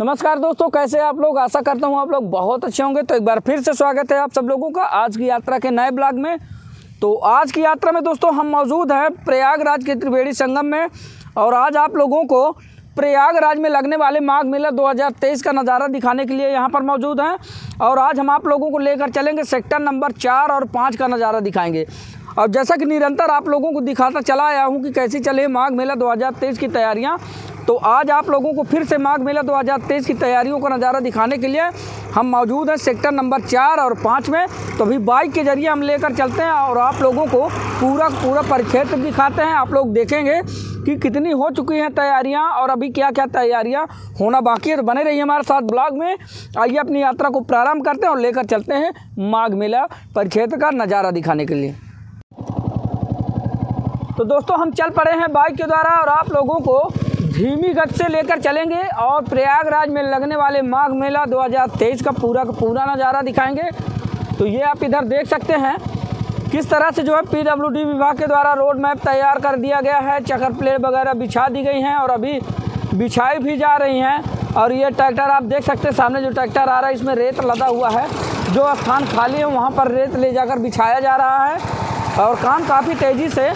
नमस्कार दोस्तों, कैसे आप लोग? आशा करता हूँ आप लोग बहुत अच्छे होंगे। तो एक बार फिर से स्वागत है आप सब लोगों का आज की यात्रा के नए ब्लॉग में। तो आज की यात्रा में दोस्तों हम मौजूद हैं प्रयागराज के त्रिवेणी संगम में, और आज आप लोगों को प्रयागराज में लगने वाले माघ मेला 2023 का नज़ारा दिखाने के लिए यहाँ पर मौजूद हैं। और आज हम आप लोगों को लेकर चलेंगे सेक्टर नंबर 4 और 5 का नज़ारा दिखाएंगे। और जैसा कि निरंतर आप लोगों को दिखाता चला आया हूँ कि कैसी चले माघ मेला 2023 की तैयारियाँ, तो आज आप लोगों को फिर से माघ मेला 2023 की तैयारियों का नज़ारा दिखाने के लिए हम मौजूद हैं सेक्टर नंबर 4 और 5 में। तो अभी बाइक के जरिए हम लेकर चलते हैं और आप लोगों को पूरा परिक्षेत्र दिखाते हैं। आप लोग देखेंगे कि कितनी हो चुकी हैं तैयारियां और अभी क्या क्या तैयारियां होना बाकी है। तो बने रहिए हमारे साथ ब्लॉग में। आइए अपनी यात्रा को प्रारंभ करते हैं और लेकर चलते हैं माघ मेला परिक्षेत्र का नज़ारा दिखाने के लिए। तो दोस्तों हम चल पड़े हैं बाइक के द्वारा और आप लोगों को धीमी गति से लेकर चलेंगे और प्रयागराज में लगने वाले माघ मेला 2023 का पूरा नज़ारा दिखाएंगे। तो ये आप इधर देख सकते हैं किस तरह से जो है PWD विभाग के द्वारा रोड मैप तैयार कर दिया गया है, चकर प्लेट वगैरह बिछा दी गई हैं और अभी बिछाई भी जा रही हैं। और ये ट्रैक्टर आप देख सकते हैं, सामने जो ट्रैक्टर आ रहा है इसमें रेत लदा हुआ है, जो स्थान खाली है वहाँ पर रेत ले जाकर बिछाया जा रहा है और काम काफ़ी तेज़ी से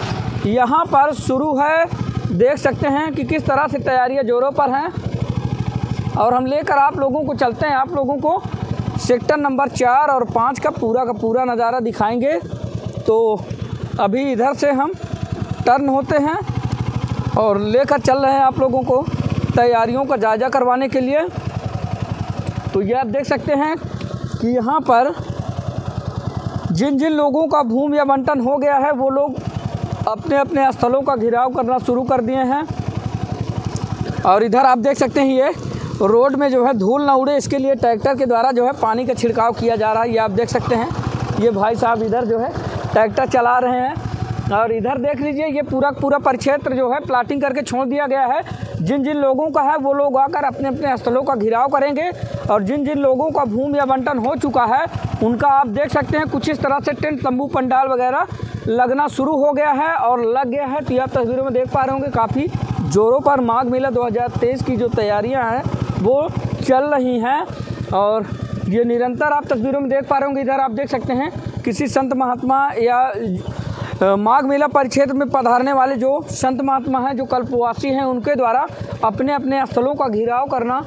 यहाँ पर शुरू है। देख सकते हैं कि किस तरह से तैयारियाँ जोरों पर हैं। और हम लेकर आप लोगों को चलते हैं, आप लोगों को सेक्टर नंबर 4 और 5 का पूरा नज़ारा दिखाएंगे। तो अभी इधर से हम टर्न होते हैं और लेकर चल रहे हैं आप लोगों को तैयारियों का जायज़ा करवाने के लिए। तो ये आप देख सकते हैं कि यहाँ पर जिन जिन लोगों का भूमि आवंटन हो गया है वो लोग अपने अपने स्थलों का घेराव करना शुरू कर दिए हैं। और इधर आप देख सकते हैं ये रोड में जो है धूल ना उड़े इसके लिए ट्रैक्टर के द्वारा जो है पानी का छिड़काव किया जा रहा है। ये आप देख सकते हैं ये भाई साहब इधर जो है ट्रैक्टर चला रहे हैं। और इधर देख लीजिए ये पूरा परिक्षेत्र जो है प्लाटिंग करके छोड़ दिया गया है। जिन जिन लोगों का है वो लोग आकर अपने अपने स्थलों का घेराव करेंगे और जिन जिन लोगों का भूमि आवंटन हो चुका है उनका आप देख सकते हैं कुछ इस तरह से टेंट तंबू पंडाल वगैरह लगना शुरू हो गया है और लग गया है। तो आप तस्वीरों में देख पा रहे होंगे काफ़ी जोरों पर माघ मेला 2023 की जो तैयारियां हैं वो चल रही हैं और ये निरंतर आप तस्वीरों में देख पा रहे होंगे। इधर आप देख सकते हैं किसी संत महात्मा या माघ मेला परिक्षेत्र में पधारने वाले जो संत महात्मा हैं, जो कल्पवासी हैं, उनके द्वारा अपने अपने स्थलों का घेराव करना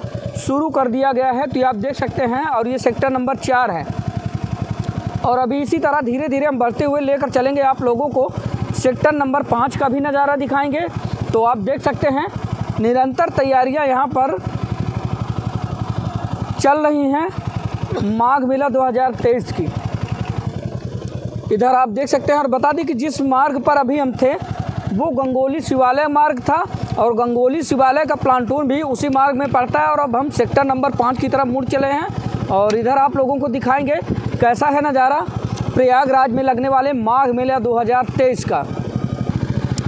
शुरू कर दिया गया है। तो आप देख सकते हैं और ये सेक्टर नंबर 4 है। और अभी इसी तरह धीरे धीरे हम बढ़ते हुए लेकर चलेंगे आप लोगों को सेक्टर नंबर 5 का भी नज़ारा दिखाएंगे। तो आप देख सकते हैं निरंतर तैयारियां यहां पर चल रही हैं माघ मेला 2023 की। इधर आप देख सकते हैं और बता दें कि जिस मार्ग पर अभी हम थे वो गंगोली शिवालय मार्ग था और गंगोली शिवालय का प्लांटून भी उसी मार्ग में पड़ता है। और अब हम सेक्टर नंबर 5 की तरफ मुड़ चले हैं और इधर आप लोगों को दिखाएंगे कैसा है नज़ारा प्रयागराज में लगने वाले माघ मेला 2023 का।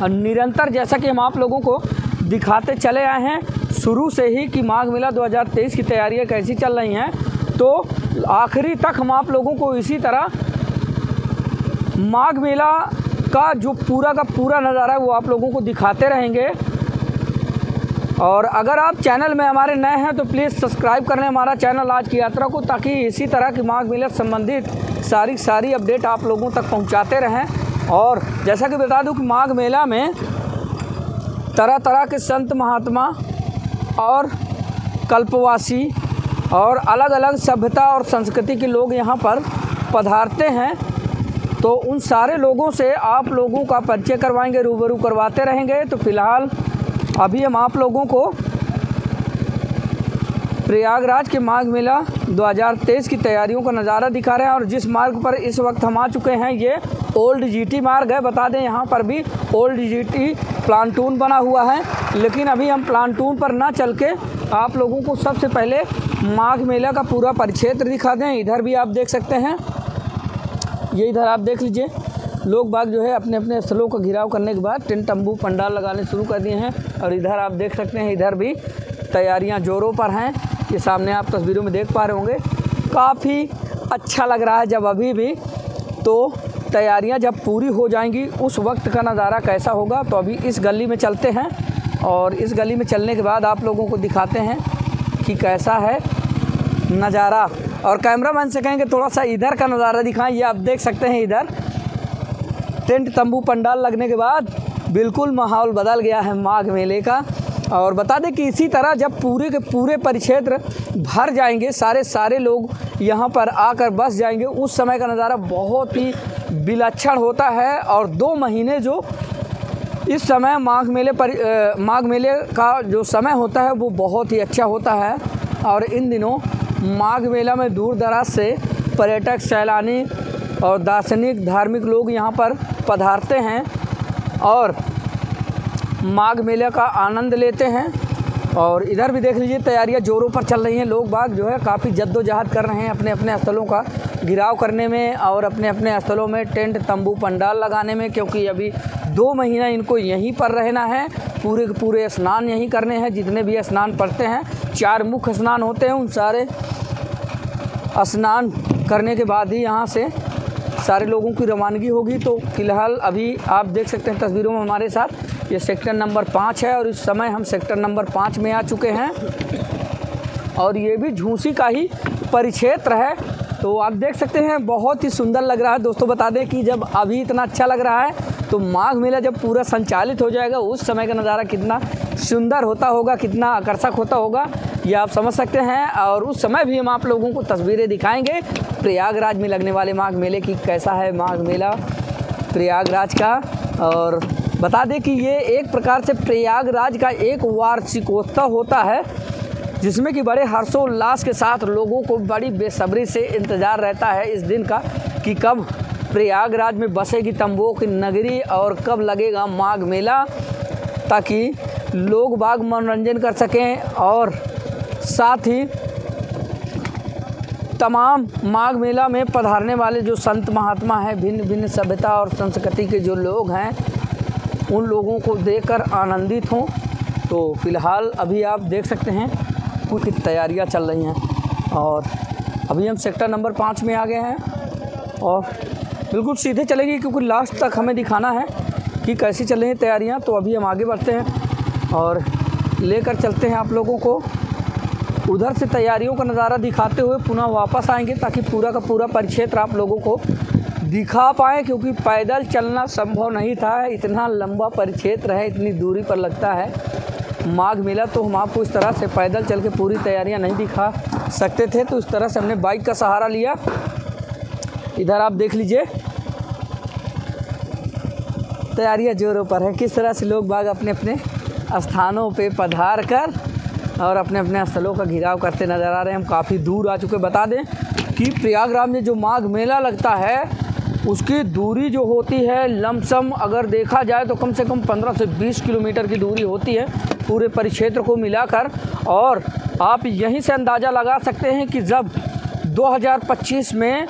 और निरंतर जैसा कि हम आप लोगों को दिखाते चले आए हैं शुरू से ही कि माघ मेला 2023 की तैयारियां कैसी चल रही हैं, तो आखिरी तक हम आप लोगों को इसी तरह माघ मेला का जो पूरा नज़ारा है वो आप लोगों को दिखाते रहेंगे। और अगर आप चैनल में हमारे नए हैं तो प्लीज़ सब्सक्राइब कर लें हमारा चैनल आज की यात्रा को, ताकि इसी तरह की माघ मेला संबंधित सारी अपडेट आप लोगों तक पहुंचाते रहें। और जैसा कि बता दूं कि माघ मेला में तरह तरह के संत महात्मा और कल्पवासी और अलग अलग सभ्यता और संस्कृति के लोग यहां पर पधारते हैं। तो उन सारे लोगों से आप लोगों का परिचय करवाएंगे, रूबरू करवाते रहेंगे। तो फिलहाल अभी हम आप लोगों को प्रयागराज के माघ मेला 2023 की तैयारियों का नज़ारा दिखा रहे हैं। और जिस मार्ग पर इस वक्त हम आ चुके हैं ये ओल्ड GT मार्ग है। बता दें यहाँ पर भी ओल्ड GT प्लांटून बना हुआ है, लेकिन अभी हम प्लांटून पर ना चल के आप लोगों को सबसे पहले माघ मेला का पूरा परिक्षेत्र दिखा दें। इधर भी आप देख सकते हैं ये इधर आप देख लीजिए लोग बाग जो है अपने अपने स्थलों का घेराव करने के बाद टेंट तंबू पंडाल लगाने शुरू कर दिए हैं। और इधर आप देख सकते हैं इधर भी तैयारियां जोरों पर हैं। ये सामने आप तस्वीरों में देख पा रहे होंगे काफ़ी अच्छा लग रहा है। जब अभी भी तो तैयारियां जब पूरी हो जाएंगी उस वक्त का नज़ारा कैसा होगा। तो अभी इस गली में चलते हैं और इस गली में चलने के बाद आप लोगों को दिखाते हैं कि कैसा है नज़ारा। और कैमरामैन से कहेंगे थोड़ा सा इधर का नज़ारा दिखाएं। ये आप देख सकते हैं इधर टेंट तंबू पंडाल लगने के बाद बिल्कुल माहौल बदल गया है माघ मेले का। और बता दें कि इसी तरह जब पूरे के पूरे परिक्षेत्र भर जाएंगे, सारे लोग यहाँ पर आकर बस जाएंगे, उस समय का नज़ारा बहुत ही विलक्षण होता है। और 2 महीने जो इस समय माघ मेले का जो समय होता है वो बहुत ही अच्छा होता है। और इन दिनों माघ मेला में दूर दराज से पर्यटक, सैलानी और दार्शनिक, धार्मिक लोग यहाँ पर पधारते हैं और माघ मेले का आनंद लेते हैं। और इधर भी देख लीजिए तैयारियां जोरों पर चल रही हैं। लोग बाग जो है काफ़ी जद्दोजहद कर रहे हैं अपने अपने स्थलों का घिराव करने में और अपने अपने स्थलों में टेंट तंबू पंडाल लगाने में, क्योंकि अभी 2 महीना इनको यहीं पर रहना है। पूरे के पूरे स्नान यहीं करने हैं। जितने भी स्नान पड़ते हैं, 4 मुख्य स्नान होते हैं, उन सारे स्नान करने के बाद ही यहाँ से सारे लोगों की रवानगी होगी। तो फिलहाल अभी आप देख सकते हैं तस्वीरों में हमारे साथ ये सेक्टर नंबर 5 है और इस समय हम सेक्टर नंबर 5 में आ चुके हैं और ये भी झूसी का ही परिक्षेत्र है। तो आप देख सकते हैं बहुत ही सुंदर लग रहा है। दोस्तों बता दें कि जब अभी इतना अच्छा लग रहा है तो माघ मेला जब पूरा संचालित हो जाएगा उस समय का नज़ारा कितना सुंदर होता होगा, कितना आकर्षक होता होगा, ये आप समझ सकते हैं। और उस समय भी हम आप लोगों को तस्वीरें दिखाएंगे प्रयागराज में लगने वाले माघ मेले की, कैसा है माघ मेला प्रयागराज का। और बता दें कि ये एक प्रकार से प्रयागराज का एक वार्षिकोत्सव होता है जिसमें कि बड़े हर्षोल्लास के साथ लोगों को बड़ी बेसब्री से इंतज़ार रहता है इस दिन का कि कब प्रयागराज में बसेगी तंबुओं की नगरी और कब लगेगा माघ मेला, ताकि लोग बाग मनोरंजन कर सकें और साथ ही तमाम माघ मेला में पधारने वाले जो संत महात्मा हैं, भिन्न भिन्न सभ्यता और संस्कृति के जो लोग हैं, उन लोगों को देखकर आनंदित हों। तो फिलहाल अभी आप देख सकते हैं कुछ तैयारियां चल रही हैं और अभी हम सेक्टर नंबर 5 में आ गए हैं और बिल्कुल सीधे चलेंगे क्योंकि लास्ट तक हमें दिखाना है कि कैसी चल रही हैं तैयारियाँ। तो अभी हम आगे बढ़ते हैं और लेकर चलते हैं आप लोगों को उधर से तैयारियों का नज़ारा दिखाते हुए पुनः वापस आएंगे ताकि पूरा का पूरा परिक्षेत्र आप लोगों को दिखा पाएँ, क्योंकि पैदल चलना संभव नहीं था। इतना लंबा परिक्षेत्र है, इतनी दूरी पर लगता है माघ मेला, तो हम आपको इस तरह से पैदल चल के पूरी तैयारियां नहीं दिखा सकते थे, तो इस तरह से हमने बाइक का सहारा लिया। इधर आप देख लीजिए तैयारियां जोरों पर हैं, किस तरह से लोग बाग अपने अपने स्थानों पे पधार कर और अपने अपने स्थलों का घिराव करते नज़र आ रहे हैं। हम काफ़ी दूर आ चुके। बता दें कि प्रयागराज में जो माघ मेला लगता है उसकी दूरी जो होती है लमसम अगर देखा जाए तो कम से कम 15 से 20 किलोमीटर की दूरी होती है पूरे परिक्षेत्र को मिलाकर। और आप यहीं से अंदाज़ा लगा सकते हैं कि जब 2025 में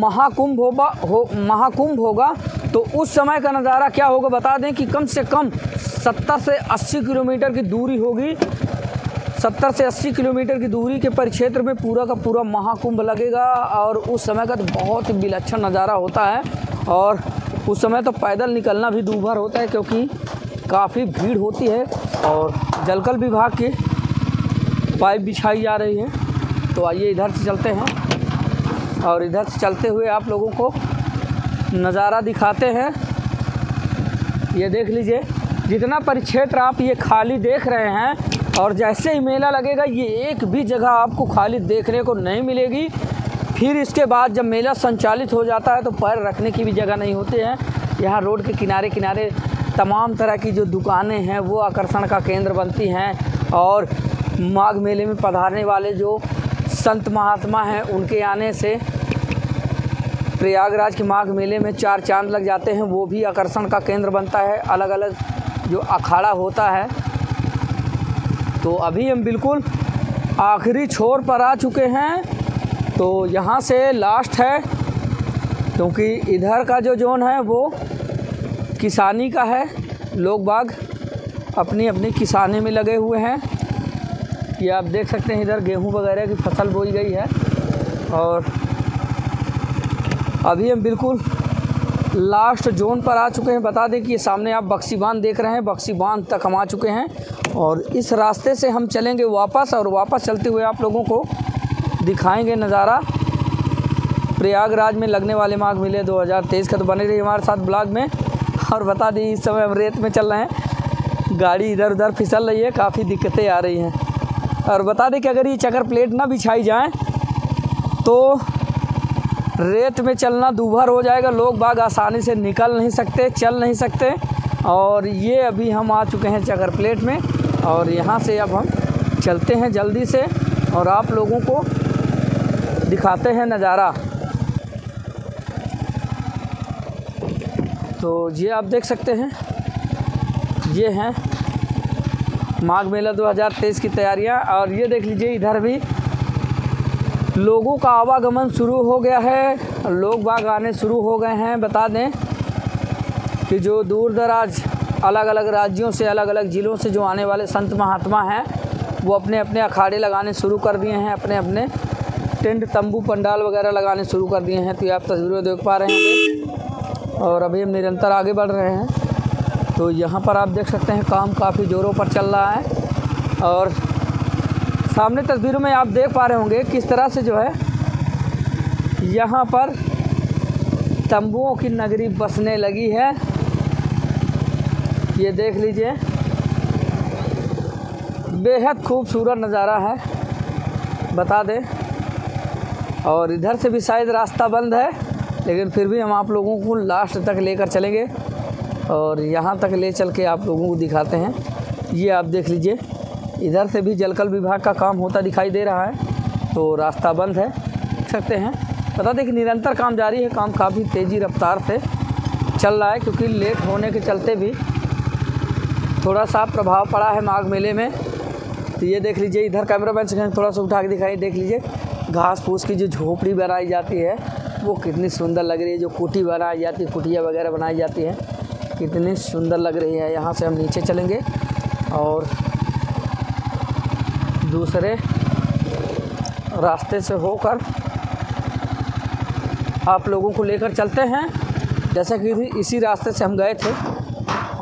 महाकुम्भ होगा तो उस समय का नज़ारा क्या होगा। बता दें कि कम से कम 70 से 80 किलोमीटर की दूरी होगी, 70 से 80 किलोमीटर की दूरी के परिक्षेत्र में पूरा का पूरा महाकुंभ लगेगा और उस समय का तो बहुत ही विलक्षण नज़ारा होता है। और उस समय तो पैदल निकलना भी दूभर होता है क्योंकि काफ़ी भीड़ होती है और जलकल विभाग की पाइप बिछाई जा रही है। तो आइए इधर से चलते हैं और इधर से चलते हुए आप लोगों को नज़ारा दिखाते हैं। ये देख लीजिए जितना परिक्षेत्र आप ये खाली देख रहे हैं और जैसे ही मेला लगेगा ये एक भी जगह आपको खाली देखने को नहीं मिलेगी। फिर इसके बाद जब मेला संचालित हो जाता है तो पैर रखने की भी जगह नहीं होती है। यहाँ रोड के किनारे किनारे तमाम तरह की जो दुकानें हैं वो आकर्षण का केंद्र बनती हैं और माघ मेले में पधारने वाले जो संत महात्मा हैं उनके आने से प्रयागराज के माघ मेले में 4 चाँद लग जाते हैं, वो भी आकर्षण का केंद्र बनता है। अलग अलग जो अखाड़ा होता है। तो अभी हम बिल्कुल आखिरी छोर पर आ चुके हैं, तो यहाँ से लास्ट है क्योंकि इधर का जो जोन है वो किसानी का है। लोग बाग अपनी अपनी किसानी में लगे हुए हैं। ये आप देख सकते हैं इधर गेहूं वगैरह की फसल बोई गई है। और अभी हम बिल्कुल लास्ट जोन पर आ चुके हैं। बता दें कि ये सामने आप बक्सी बांध देख रहे हैं, बक्सी बांध तक हम आ चुके हैं और इस रास्ते से हम चलेंगे वापस, और वापस चलते हुए आप लोगों को दिखाएंगे नज़ारा प्रयागराज में लगने वाले माघ मेले 2023 का। तो बने रहिए हमारे साथ ब्लॉग में। और बता दें इस समय हम रेत में चल रहे हैं, गाड़ी इधर उधर फिसल रही है, काफ़ी दिक्कतें आ रही हैं। और बता दें कि अगर ये चकर प्लेट ना बिछाई जाए तो रेत में चलना दूभर हो जाएगा, लोग बाग आसानी से निकल नहीं सकते, चल नहीं सकते। और ये अभी हम आ चुके हैं चकर प्लेट में, और यहाँ से अब हम चलते हैं जल्दी से और आप लोगों को दिखाते हैं नज़ारा। तो ये आप देख सकते हैं, ये हैं माघ मेला 2023 की तैयारियां। और ये देख लीजिए इधर भी लोगों का आवागमन शुरू हो गया है, लोग बाग आने शुरू हो गए हैं। बता दें कि जो दूर दराज अलग अलग राज्यों से, अलग अलग ज़िलों से जो आने वाले संत महात्मा हैं वो अपने अपने अखाड़े लगाने शुरू कर दिए हैं, अपने अपने टेंट तंबू पंडाल वगैरह लगाने शुरू कर दिए हैं। तो ये आप तस्वीरों देख पा रहे होंगे, और अभी हम निरंतर आगे बढ़ रहे हैं। तो यहाँ पर आप देख सकते हैं काम काफ़ी ज़ोरों पर चल रहा है, और सामने तस्वीरों में आप देख पा रहे होंगे किस तरह से जो है यहाँ पर तंबुओं की नगरी बसने लगी है। ये देख लीजिए, बेहद खूबसूरत नज़ारा है। बता दें, और इधर से भी शायद रास्ता बंद है, लेकिन फिर भी हम आप लोगों को लास्ट तक लेकर चलेंगे और यहाँ तक ले चल के आप लोगों को दिखाते हैं। ये आप देख लीजिए, इधर से भी जलकल विभाग का काम होता दिखाई दे रहा है, तो रास्ता बंद है, देख सकते हैं। बता दें कि निरंतर काम जारी है, काम काफ़ी तेज़ी रफ्तार से चल रहा है, क्योंकि लेट होने के चलते भी थोड़ा सा प्रभाव पड़ा है माघ मेले में। तो ये देख लीजिए, इधर कैमरा मैन से थोड़ा सा उठा के दिखाई, देख लीजिए घास फूस की जो झोपड़ी बनाई जाती है वो कितनी सुंदर लग रही है, जो कुटी बनाई जाती है, कुटिया वगैरह बनाई जाती है, कितनी सुंदर लग रही है। यहाँ से हम नीचे चलेंगे और दूसरे रास्ते से होकर आप लोगों को लेकर चलते हैं, जैसा कि इसी रास्ते से हम गए थे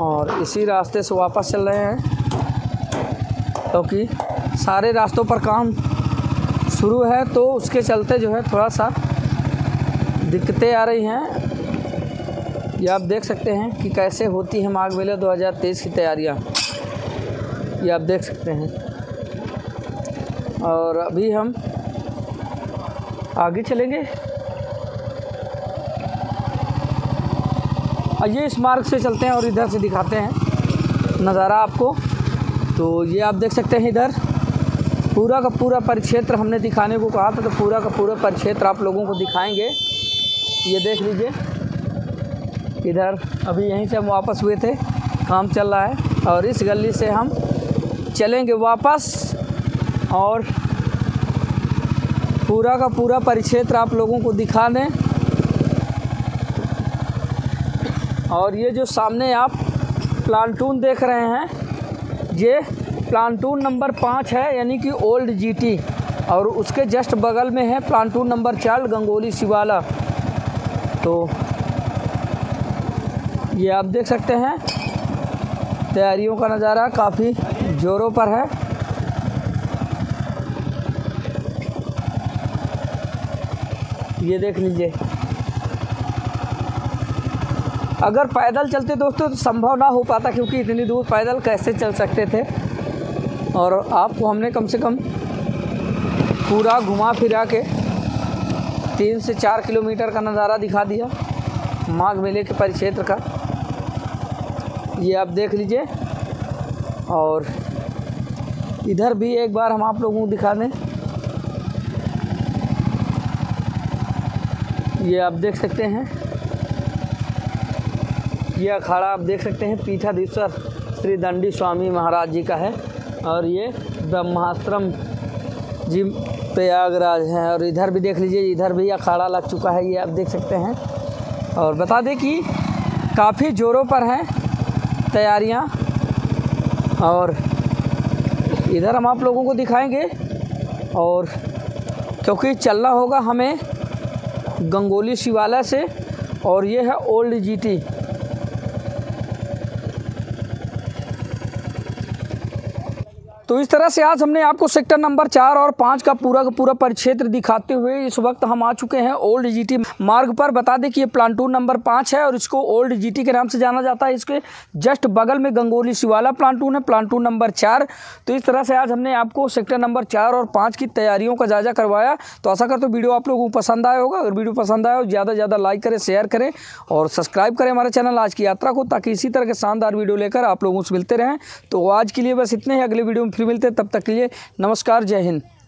और इसी रास्ते से वापस चल रहे हैं, क्योंकि सारे रास्तों पर काम शुरू है तो उसके चलते जो है थोड़ा सा दिक्कतें आ रही हैं। ये आप देख सकते हैं कि कैसे होती है माघ मेला 2023 की तैयारियां, ये आप देख सकते हैं। और अभी हम आगे चलेंगे, ये इस मार्ग से चलते हैं और इधर से दिखाते हैं नज़ारा आपको। तो ये आप देख सकते हैं, इधर पूरा का पूरा परिक्षेत्र हमने दिखाने को कहा था, तो पूरा का पूरा परिक्षेत्र आप लोगों को दिखाएंगे। ये देख लीजिए, इधर अभी यहीं से हम वापस हुए थे, काम चल रहा है, और इस गली से हम चलेंगे वापस और पूरा का पूरा परिक्षेत्र आप लोगों को दिखा दें। और ये जो सामने आप प्लांटून देख रहे हैं, ये प्लांटून नंबर 5 है, यानी कि ओल्ड जीटी, और उसके जस्ट बगल में है प्लांटून नंबर 4 गंगोली शिवालय। तो ये आप देख सकते हैं तैयारियों का नज़ारा काफ़ी ज़ोरों पर है। ये देख लीजिए, अगर पैदल चलते दोस्तों तो संभव ना हो पाता, क्योंकि इतनी दूर पैदल कैसे चल सकते थे। और आपको हमने कम से कम पूरा घुमा फिरा के 3 से 4 किलोमीटर का नज़ारा दिखा दिया माघ मेले के परिक्षेत्र का। ये आप देख लीजिए, और इधर भी एक बार हम आप लोगों को दिखा दें। ये आप देख सकते हैं, यह अखाड़ा आप देख सकते हैं पीठा दिवस श्री दंडी स्वामी महाराज जी का है, और ये ब्रह्माश्रम जी प्रयागराज हैं। और इधर भी देख लीजिए, इधर भी अखाड़ा लग चुका है, ये आप देख सकते हैं। और बता दें कि काफ़ी ज़ोरों पर हैं तैयारियां, और इधर हम आप लोगों को दिखाएंगे। और क्योंकि चलना होगा हमें गंगोली शिवालय से, और ये है ओल्ड जीटी। तो इस तरह से आज हमने आपको सेक्टर नंबर 4 और 5 का पूरा परिक्षेत्र दिखाते हुए इस वक्त हम आ चुके हैं ओल्ड जीटी मार्ग पर। बता दें कि ये प्लांटून नंबर 5 है और इसको ओल्ड जीटी के नाम से जाना जाता है। इसके जस्ट बगल में गंगोली शिवालय प्लांटून है, प्लांटून नंबर 4। तो इस तरह से आज हमने आपको सेक्टर नंबर 4 और 5 की तैयारियों का जायजा करवाया। तो आशा करते वीडियो आप लोगों को पसंद आया होगा। अगर वीडियो पसंद आया हो ज़्यादा से ज़्यादा लाइक करें, शेयर करें और सब्सक्राइब करें हमारे चैनल आज की यात्रा को, ताकि इसी तरह के शानदार वीडियो लेकर आप लोगों से मिलते रहें। तो आज के लिए बस इतने ही, अगले वीडियो में फिर मिलते हैं। तब तक के लिए नमस्कार, जय हिंद।